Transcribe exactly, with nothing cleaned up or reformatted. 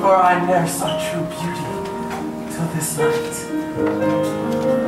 For I ne'er saw true beauty till this night.